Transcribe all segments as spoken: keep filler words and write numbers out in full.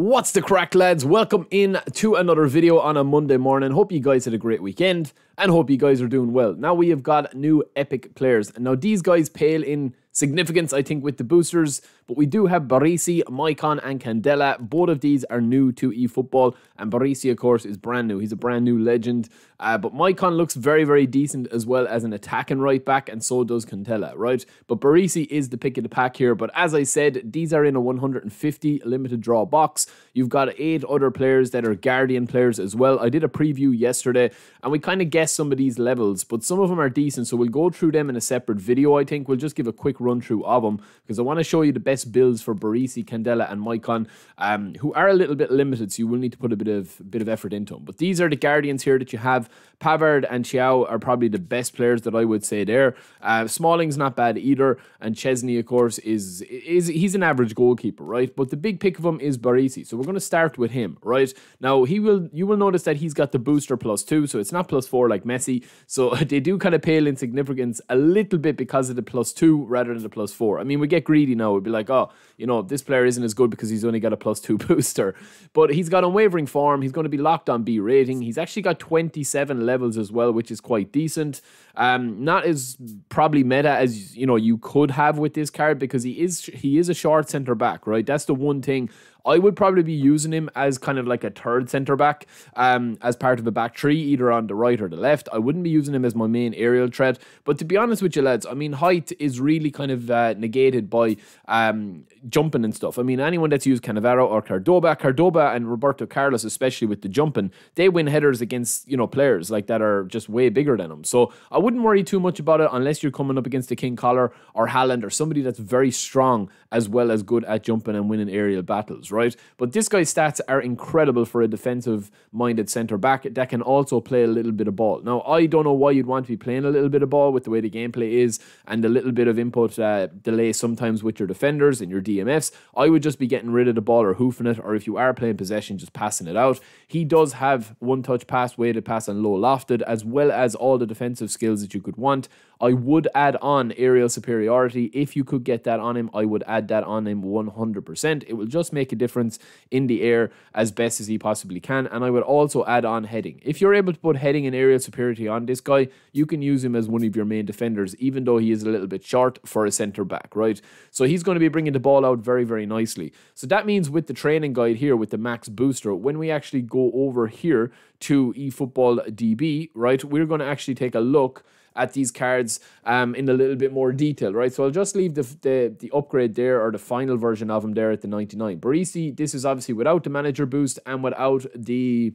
What's the crack, lads? Welcome in to another video on a Monday morning. Hope you guys had a great weekend and hope you guys are doing well. Now we have got new epic players. Now these guys pale in significance, I think, with the boosters, but we do have Baresi, Maicon and Candela. Both of these are new to eFootball, and Baresi, of course, is brand new. He's a brand new legend, uh, but Maicon looks very, very decent as well as an attacking right back, and so does Candela, right? But Baresi is the pick of the pack here, but as I said, these are in a one hundred fifty limited draw box. You've got eight other players that are Guardian players as well. I did a preview yesterday, and we kind of guessed some of these levels, but some of them are decent, so we'll go through them in a separate video, I think. We'll just give a quick run through of them because I want to show you the best builds for Baresi, Candela and Maicon, um, who are a little bit limited, so you will need to put a bit of bit of effort into them. But these are the Guardians here that you have. Pavard and Thiaw are probably the best players that I would say there. Uh, Smalling's not bad either, and Chesney, of course, is is he's an average goalkeeper, right? But the big pick of him is Baresi, so we're going to start with him, right? Now he will you will notice that he's got the booster plus two, so it's not plus four like Messi. So they do kind of pale in significance a little bit because of the plus two rather than the plus four. I mean, we get greedy now. We'd be like, oh, you know, this player isn't as good because he's only got a plus two booster. But he's got unwavering form. He's going to be locked on B rating. He's actually got twenty-seven levels as well, which is quite decent. Um, not as probably meta as, you know, you could have with this card because he is he is a short center back, right? That's the one thing. I would probably be using him as kind of like a third centre back, um, as part of a back three, either on the right or the left. I wouldn't be using him as my main aerial threat. But to be honest with you, lads, I mean, height is really kind of uh, negated by um, jumping and stuff. I mean, anyone that's used Cannavaro or Cardoba, Cardoba and Roberto Carlos, especially with the jumping, they win headers against, you know, players like that are just way bigger than them. So I wouldn't worry too much about it unless you're coming up against the King Collar or Haaland or somebody that's very strong as well as good at jumping and winning aerial battles, right? But this guy's stats are incredible for a defensive minded centre back that can also play a little bit of ball. Now, I don't know why you'd want to be playing a little bit of ball with the way the gameplay is and the little bit of input uh, delay sometimes with your defenders and your D M Fs. I would just be getting rid of the ball or hoofing it, or if you are playing possession, just passing it out. He does have one touch pass, weighted pass and low lofted, as well as all the defensive skills that you could want. I would add on aerial superiority. If you could get that on him, I would add that on him one hundred percent. It will just make a difference in the air as best as he possibly can, and I would also add on heading. If you're able to put heading and aerial superiority on this guy, you can use him as one of your main defenders, even though he is a little bit short for a centre back, right? So he's going to be bringing the ball out very, very nicely. So that means with the training guide here, with the max booster, when we actually go over here to eFootball D B, right, we're going to actually take a look at these cards um, in a little bit more detail, right? So I'll just leave the, the the upgrade there, or the final version of them there at the ninety-nine. Baresi, this is obviously without the manager boost and without the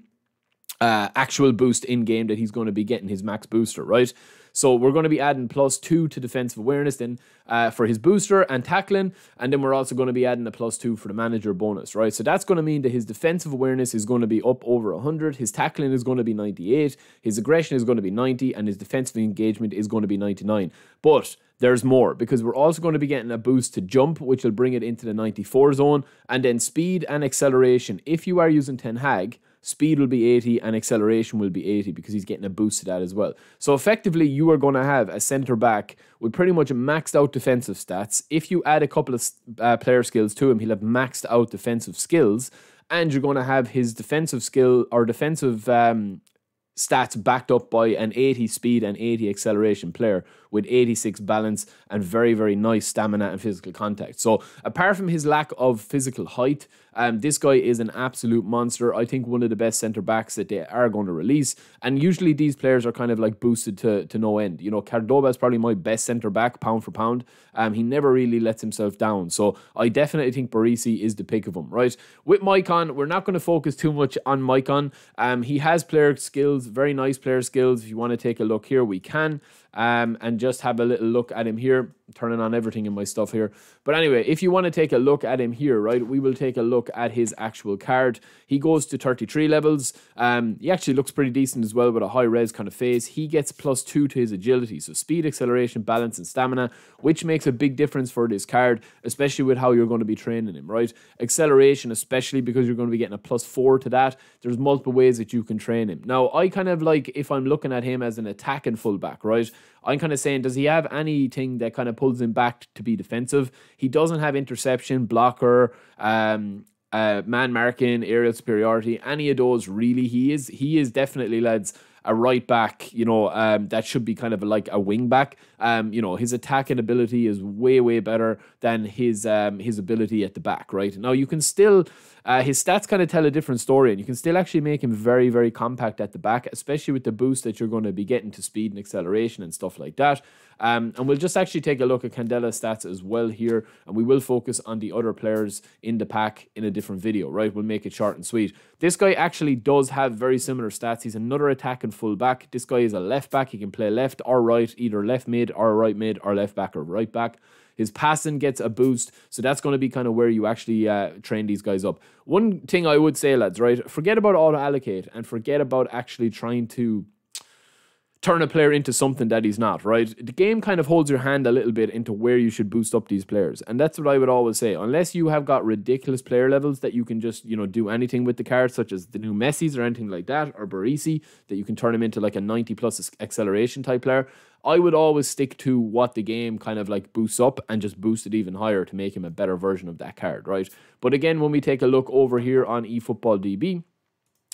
uh, actual boost in-game that he's going to be getting his max booster, right? So we're going to be adding plus two to defensive awareness then uh, for his booster and tackling. And then we're also going to be adding a plus two for the manager bonus, right? So that's going to mean that his defensive awareness is going to be up over one hundred. His tackling is going to be ninety-eight. His aggression is going to be ninety. And his defensive engagement is going to be ninety-nine. But there's more, because we're also going to be getting a boost to jump, which will bring it into the ninety-four zone. And then speed and acceleration. If you are using Ten Hag, speed will be eighty and acceleration will be eighty because he's getting a boost to that as well. So effectively, you are going to have a centre-back with pretty much maxed out defensive stats. If you add a couple of uh, player skills to him, he'll have maxed out defensive skills, and you're going to have his defensive skill or defensive um, stats backed up by an eighty speed and eighty acceleration player with eighty-six balance and very, very nice stamina and physical contact. So apart from his lack of physical height, um, this guy is an absolute monster. I think one of the best centre-backs that they are going to release. And usually these players are kind of like boosted to, to no end. You know, Cardoba is probably my best centre-back, pound for pound. Um, he never really lets himself down. So I definitely think Baresi is the pick of him, right? With Maicon, we're not going to focus too much on Maicon. Um, he has player skills, very nice player skills. If you want to take a look here, we can. Um, and just have a little look at him here. I'm turning on everything in my stuff here. But anyway, if you want to take a look at him here, right, we will take a look at his actual card. He goes to thirty-three levels. Um, he actually looks pretty decent as well with a high res kind of face. He gets plus two to his agility. So speed, acceleration, balance, and stamina, which makes a big difference for this card, especially with how you're going to be training him, right? Acceleration, especially because you're going to be getting a plus four to that. There's multiple ways that you can train him. Now, I kind of like, if I'm looking at him as an attacking fullback, right? I'm kind of saying, does he have anything that kind of pulls him back to be defensive? He doesn't have interception, blocker, um... uh, man marking, aerial superiority, any of those really. He is, he is definitely, lads, a right back, you know, um, that should be kind of like a wing back. Um, you know, his attacking ability is way, way better than his um, his ability at the back, right? Now, you can still, uh, his stats kind of tell a different story, and you can still actually make him very, very compact at the back, especially with the boost that you're going to be getting to speed and acceleration and stuff like that. Um, and we'll just actually take a look at Candela's stats as well here, and we will focus on the other players in the pack in a different video, right? We'll make it short and sweet. This guy actually does have very similar stats. He's another attacking full back. This guy is a left back. He can play left or right, either left mid or right mid or left back or right back. His passing gets a boost, so that's going to be kind of where you actually uh, train these guys up. One thing I would say, lads, right? Forget about auto-allocate and forget about actually trying to turn a player into something that he's not, right? The game kind of holds your hand a little bit into where you should boost up these players. And that's what I would always say. Unless you have got ridiculous player levels that you can just, you know, do anything with the cards, such as the new Messis or anything like that, or Baresi, that you can turn him into like a ninety plus acceleration type player, I would always stick to what the game kind of like boosts up and just boost it even higher to make him a better version of that card, right? But again, when we take a look over here on eFootball D B,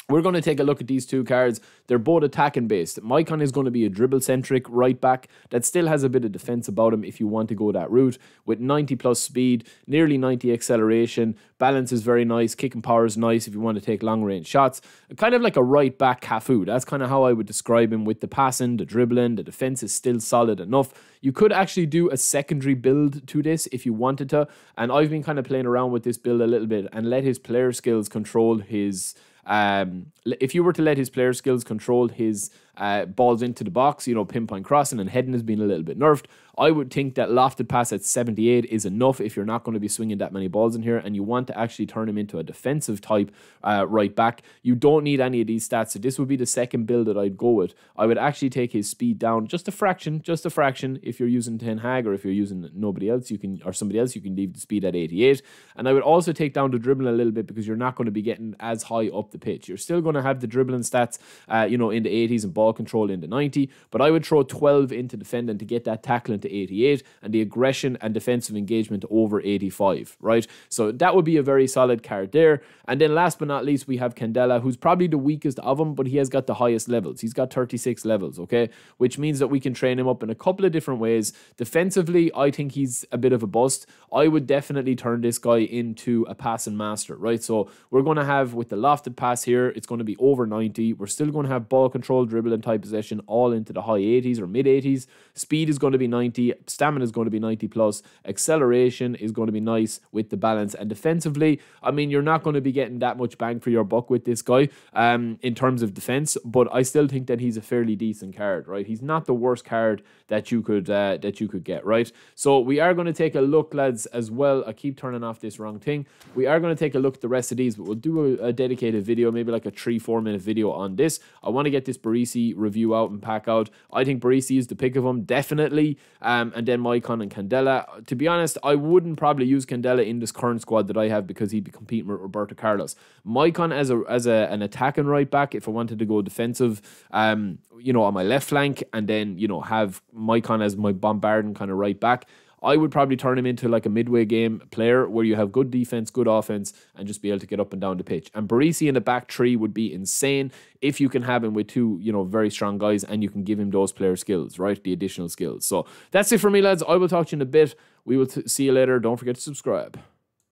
we're going to take a look at these two cards. They're both attacking based. Maicon is going to be a dribble-centric right back that still has a bit of defense about him if you want to go that route. With ninety plus speed, nearly ninety acceleration, balance is very nice, kicking power is nice if you want to take long-range shots. Kind of like a right back Cafu. That's kind of how I would describe him, with the passing, the dribbling, the defense is still solid enough. You could actually do a secondary build to this if you wanted to. And I've been kind of playing around with this build a little bit and let his player skills control his... Um, if you were to let his player skills control his uh, balls into the box, you know, pinpoint crossing and heading has been a little bit nerfed, I would think that lofted pass at seventy-eight is enough if you're not going to be swinging that many balls in here and you want to actually turn him into a defensive type uh, right back. You don't need any of these stats, so this would be the second build that I'd go with. I would actually take his speed down just a fraction, just a fraction. If you're using Ten Hag or if you're using nobody else, you can, or somebody else, you can leave the speed at eighty-eight. And I would also take down the dribbling a little bit because you're not going to be getting as high up the pitch. You're still going to have the dribbling stats, uh, you know, in the eighties and ball control in the ninety, but I would throw twelve into defending to get that tackling to eighty-eight and the aggression and defensive engagement over eighty-five, right? So that would be a very solid card there. And then last but not least, we have Candela, who's probably the weakest of them, but he has got the highest levels. He's got thirty-six levels, okay? Which means that we can train him up in a couple of different ways. Defensively, I think he's a bit of a bust. I would definitely turn this guy into a passing master, right? So we're going to have, with the lofted pass here, it's going to be over ninety. We're still going to have ball control, dribble and type possession all into the high eighties or mid eighties. Speed is going to be ninety, stamina is going to be ninety plus, acceleration is going to be nice with the balance. And defensively, I mean, you're not going to be getting that much bang for your buck with this guy um in terms of defense, but I still think that he's a fairly decent card, right? He's not the worst card that you could uh, that you could get, right? So we are going to take a look, lads, as well. I keep turning off this wrong thing. We are going to take a look at the rest of these, but we'll do a, a dedicated video, maybe like a three four minute video on this. I want to get this Baresi review out and pack out. I think Baresi is the pick of them, definitely, um and then Maicon and Candela. To be honest, I wouldn't probably use Candela in this current squad that I have because he'd be competing with Roberto Carlos. Maicon as a as a, an attacking right back, if I wanted to go defensive, um you know, on my left flank, and then, you know, have Maicon as my bombarding kind of right back, I would probably turn him into like a midway game player where you have good defense, good offense, and just be able to get up and down the pitch. And Baresi in the back three would be insane if you can have him with two, you know, very strong guys and you can give him those player skills, right? The additional skills. So that's it for me, lads. I will talk to you in a bit. We will t see you later. Don't forget to subscribe.